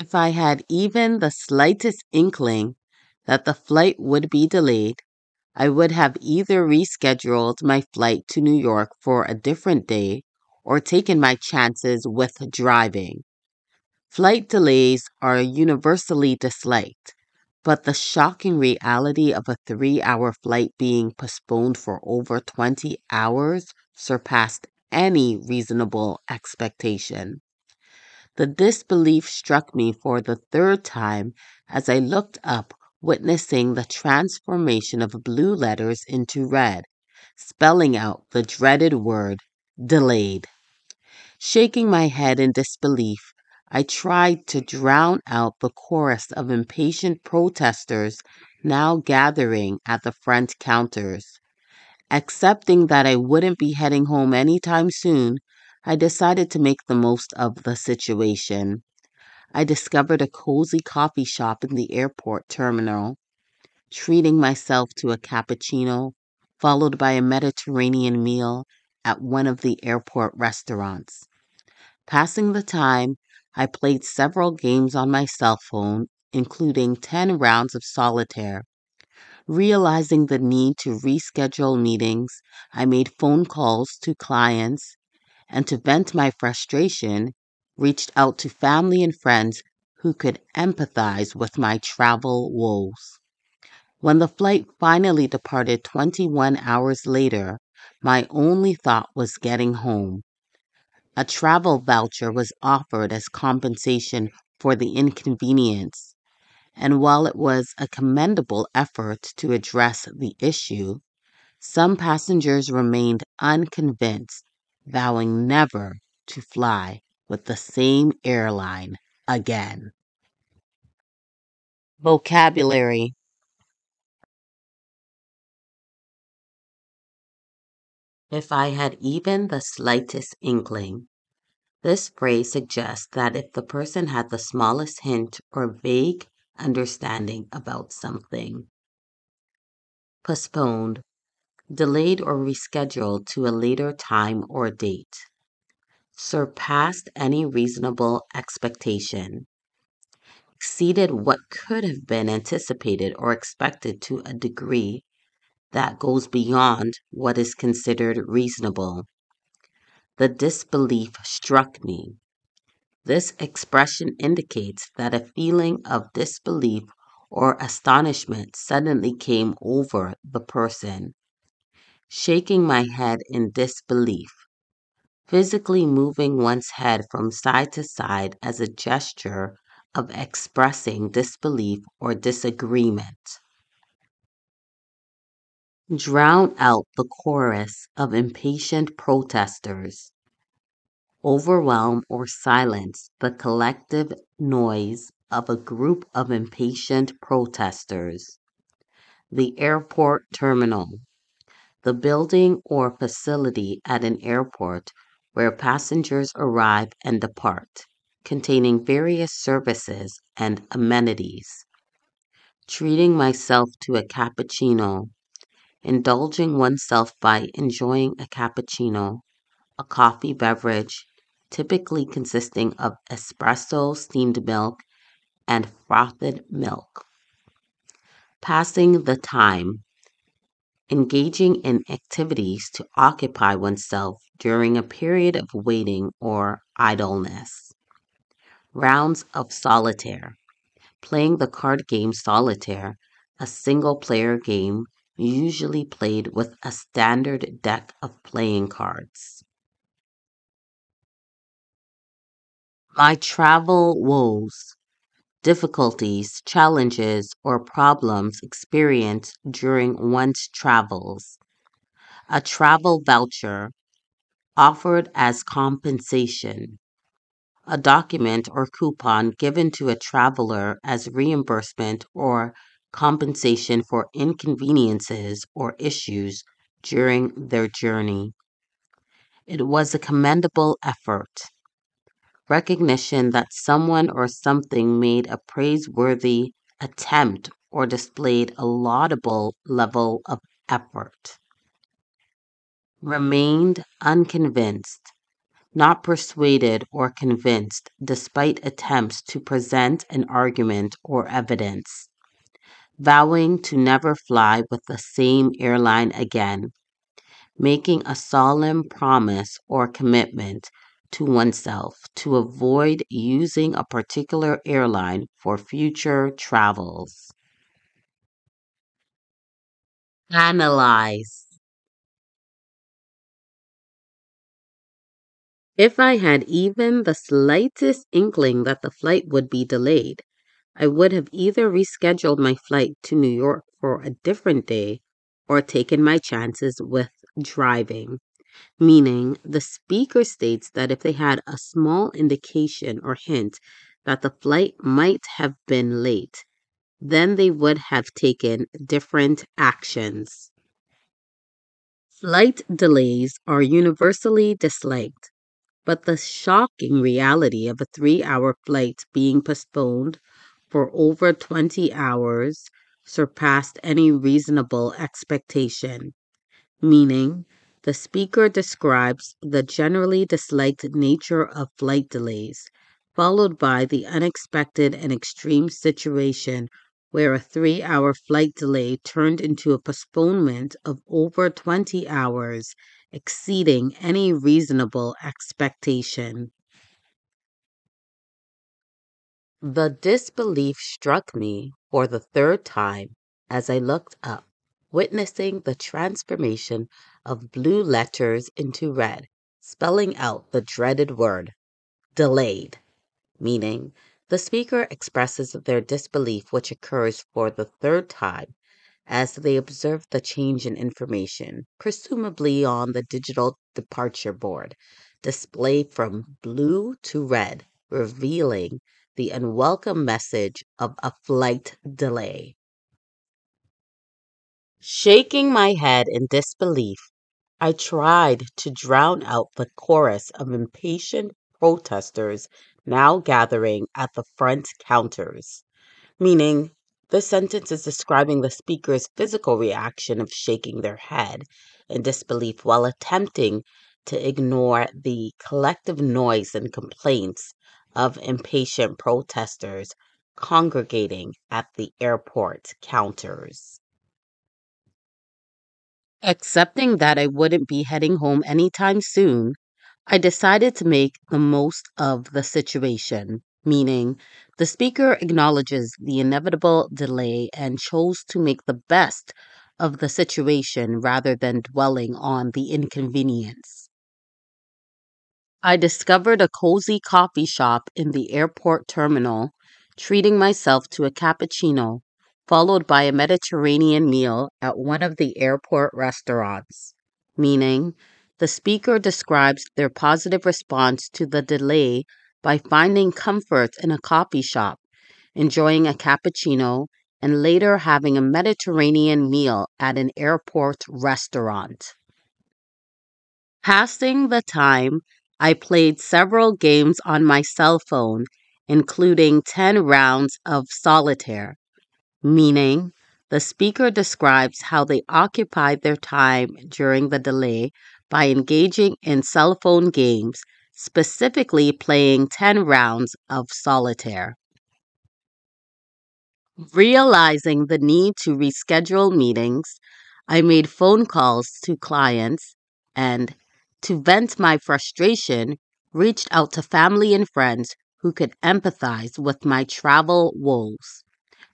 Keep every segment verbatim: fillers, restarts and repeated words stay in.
If I had even the slightest inkling that the flight would be delayed, I would have either rescheduled my flight to New York for a different day or taken my chances with driving. Flight delays are universally disliked, but the shocking reality of a three-hour flight being postponed for over twenty hours surpassed any reasonable expectation. The disbelief struck me for the third time as I looked up, witnessing the transformation of blue letters into red, spelling out the dreaded word delayed. Shaking my head in disbelief, I tried to drown out the chorus of impatient protesters now gathering at the front counters. Accepting that I wouldn't be heading home anytime soon, I decided to make the most of the situation. I discovered a cozy coffee shop in the airport terminal, treating myself to a cappuccino, followed by a Mediterranean meal at one of the airport restaurants. Passing the time, I played several games on my cell phone, including ten rounds of solitaire. Realizing the need to reschedule meetings, I made phone calls to clients, and to vent my frustration, reached out to family and friends who could empathize with my travel woes. When the flight finally departed twenty-one hours later, my only thought was getting home. A travel voucher was offered as compensation for the inconvenience, and while it was a commendable effort to address the issue, some passengers remained unconvinced, vowing never to fly with the same airline again. Vocabulary. If I had even the slightest inkling. This phrase suggests that if the person had the smallest hint or vague understanding about something. Postponed. Delayed or rescheduled to a later time or date. Surpassed any reasonable expectation. Exceeded what could have been anticipated or expected to a degree that goes beyond what is considered reasonable. The disbelief struck me. This expression indicates that a feeling of disbelief or astonishment suddenly came over the person. Shaking my head in disbelief. Physically moving one's head from side to side as a gesture of expressing disbelief or disagreement. Drown out the chorus of impatient protesters. Overwhelm or silence the collective noise of a group of impatient protesters. The airport terminal. The building or facility at an airport where passengers arrive and depart, containing various services and amenities. Treating myself to a cappuccino. Indulging oneself by enjoying a cappuccino, a coffee beverage, typically consisting of espresso steamed milk and frothed milk. Passing the time. Engaging in activities to occupy oneself during a period of waiting or idleness. Rounds of solitaire. Playing the card game solitaire, a single-player game, usually played with a standard deck of playing cards. My travel woes, difficulties, challenges, or problems experienced during one's travels. A travel voucher offered as compensation. A document or coupon given to a traveler as reimbursement or compensation for inconveniences or issues during their journey. It was a commendable effort. Recognition that someone or something made a praiseworthy attempt or displayed a laudable level of effort. Remained unconvinced. not persuaded or convinced despite attempts to present an argument or evidence, vowing to never fly with the same airline again, making a solemn promise or commitment to oneself to avoid using a particular airline for future travels. Analyze. If I had even the slightest inkling that the flight would be delayed, I would have either rescheduled my flight to New York for a different day or taken my chances with driving. Meaning, the speaker states that if they had a small indication or hint that the flight might have been late, then they would have taken different actions. Flight delays are universally disliked, but the shocking reality of a three-hour flight being postponed for over twenty hours surpassed any reasonable expectation. Meaning, the speaker describes the generally disliked nature of flight delays, followed by the unexpected and extreme situation where a three-hour flight delay turned into a postponement of over twenty hours, exceeding any reasonable expectation. The disbelief struck me for the third time as I looked up, witnessing the transformation of blue letters into red, spelling out the dreaded word, delayed. Meaning, the speaker expresses their disbelief, which occurs for the third time as they observe the change in information, presumably on the digital departure board, display from blue to red, revealing the unwelcome message of a flight delay. Shaking my head in disbelief, I tried to drown out the chorus of impatient protesters now gathering at the front counters. Meaning, this sentence is describing the speaker's physical reaction of shaking their head in disbelief while attempting to ignore the collective noise and complaints of impatient protesters congregating at the airport counters. Accepting that I wouldn't be heading home anytime soon, I decided to make the most of the situation, meaning the speaker acknowledges the inevitable delay and chose to make the best of the situation rather than dwelling on the inconvenience. I discovered a cozy coffee shop in the airport terminal, treating myself to a cappuccino, followed by a Mediterranean meal at one of the airport restaurants. Meaning, the speaker describes their positive response to the delay by finding comfort in a coffee shop, enjoying a cappuccino, and later having a Mediterranean meal at an airport restaurant. Passing the time, I played several games on my cell phone, including ten rounds of solitaire. Meaning, the speaker describes how they occupied their time during the delay by engaging in cell phone games, specifically playing ten rounds of solitaire. Realizing the need to reschedule meetings, I made phone calls to clients and, to vent my frustration, reached out to family and friends who could empathize with my travel woes.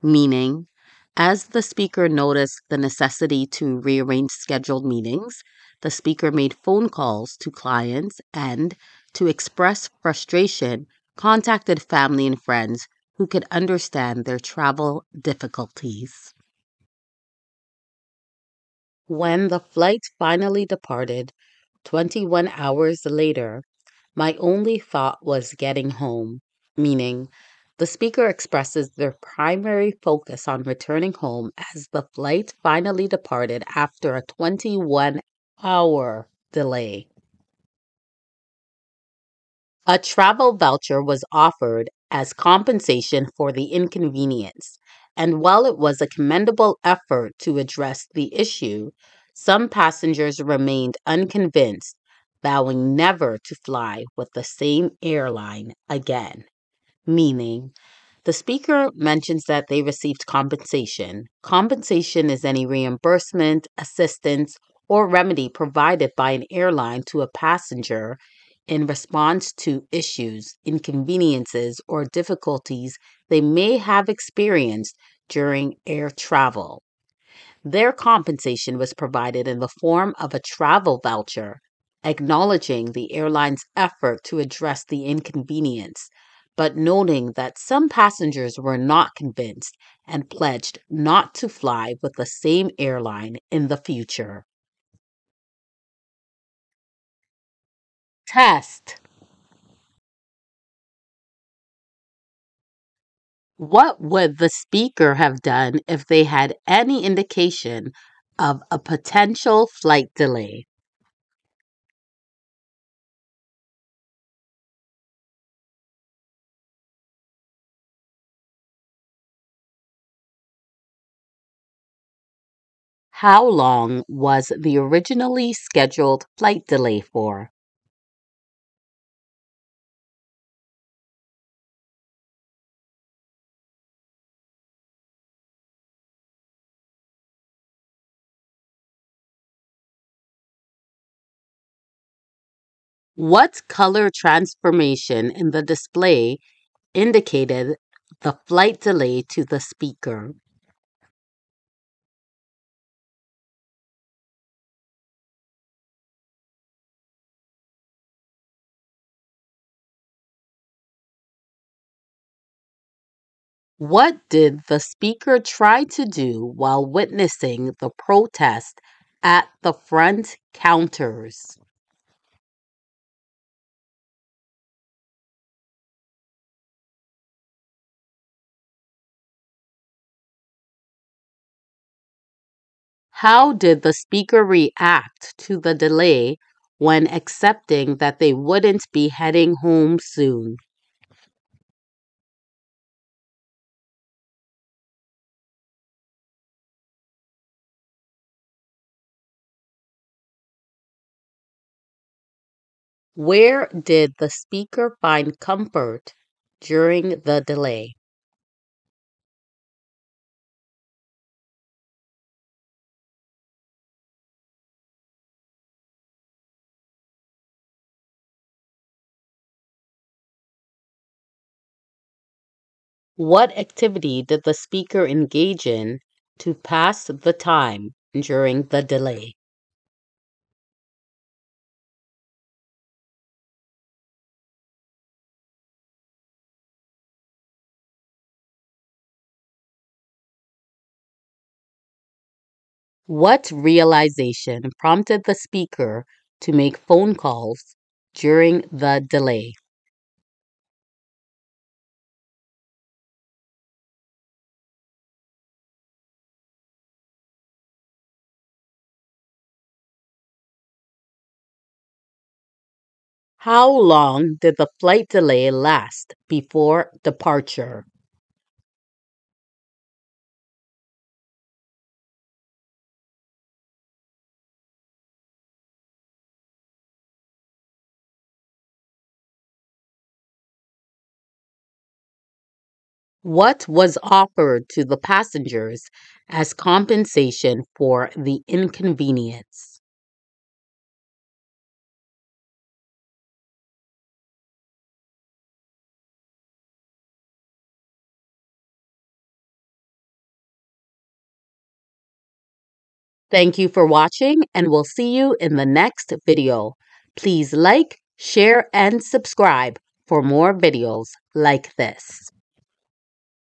Meaning, as the speaker noticed the necessity to rearrange scheduled meetings, the speaker made phone calls to clients and, to express frustration, contacted family and friends who could understand their travel difficulties. When the flight finally departed, twenty-one hours later, my only thought was getting home, meaning the speaker expresses their primary focus on returning home as the flight finally departed after a twenty-one hour delay. A travel voucher was offered as compensation for the inconvenience, and while it was a commendable effort to address the issue, some passengers remained unconvinced vowing never to fly with the same airline again. Meaning, the speaker mentions that they received compensation. Compensation is any reimbursement, assistance, or remedy provided by an airline to a passenger in response to issues, inconveniences, or difficulties they may have experienced during air travel. Their compensation was provided in the form of a travel voucher, acknowledging the airline's effort to address the inconvenience, but noting that some passengers were not convinced and pledged not to fly with the same airline in the future. Test. What would the speaker have done if they had any indication of a potential flight delay? How long was the originally scheduled flight delay for? What color transformation in the display indicated the flight delay to the speaker? What did the speaker try to do while witnessing the protest at the front counters? How did the speaker react to the delay when accepting that they wouldn't be heading home soon? Where did the speaker find comfort during the delay? What activity did the speaker engage in to pass the time during the delay? What realization prompted the speaker to make phone calls during the delay? How long did the flight delay last before departure? What was offered to the passengers as compensation for the inconvenience? Thank you for watching, and we'll see you in the next video. Please like, share, and subscribe for more videos like this.